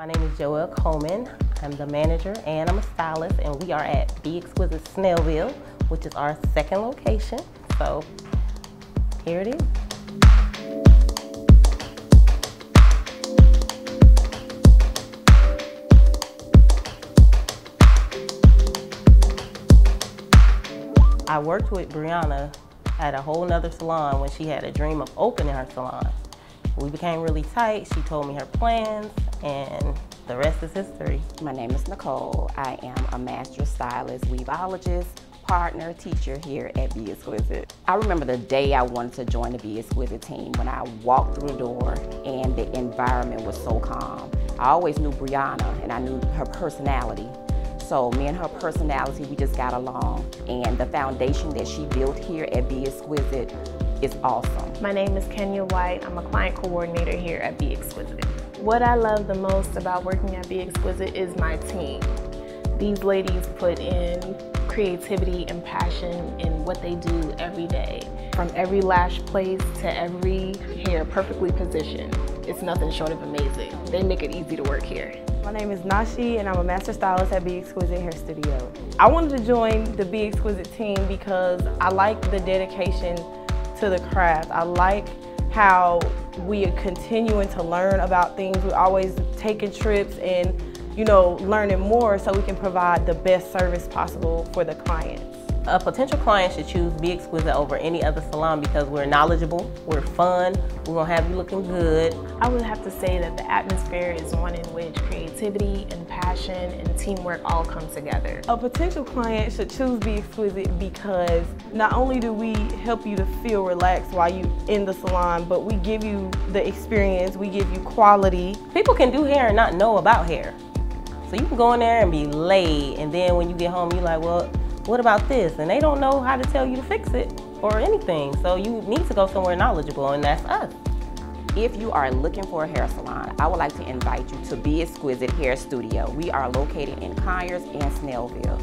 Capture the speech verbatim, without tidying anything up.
My name is Joelle Coleman. I'm the manager and I'm a stylist, and we are at B. Xquisit Snellville, which is our second location. So here it is. I worked with Briana at a whole nother salon when she had a dream of opening her salon. We became really tight. She told me her plans, and the rest is history. My name is Nicole. I am a master stylist, weavologist, partner, teacher here at B. Xquisit. I remember the day I wanted to join the B. Xquisit team, when I walked through the door and the environment was so calm. I always knew Briana and I knew her personality. So me and her personality, we just got along. And the foundation that she built here at B. Xquisit is awesome. My name is Kenya White. I'm a client coordinator here at B. Xquisit. What I love the most about working at B. Xquisit is my team. These ladies put in creativity and passion in what they do every day. From every lash place to every hair perfectly positioned, it's nothing short of amazing. They make it easy to work here. My name is Nashi, and I'm a master stylist at B. Xquisit Hair Studio. I wanted to join the B. Xquisit team because I like the dedication to the craft. I like how we are continuing to learn about things. We're always taking trips and, you know, learning more so we can provide the best service possible for the clients. A potential client should choose B. Xquisit over any other salon because we're knowledgeable, we're fun, we're gonna have you looking good. I would have to say that the atmosphere is one in which creativity and passion and teamwork all come together. A potential client should choose B. Xquisit because not only do we help you to feel relaxed while you're in the salon, but we give you the experience, we give you quality. People can do hair and not know about hair. So you can go in there and be laid, and then when you get home, you're like, well, what about this? And they don't know how to tell you to fix it or anything. So you need to go somewhere knowledgeable, and that's us. If you are looking for a hair salon, I would like to invite you to B. Xquisit Hair Studio. We are located in Conyers and Snellville.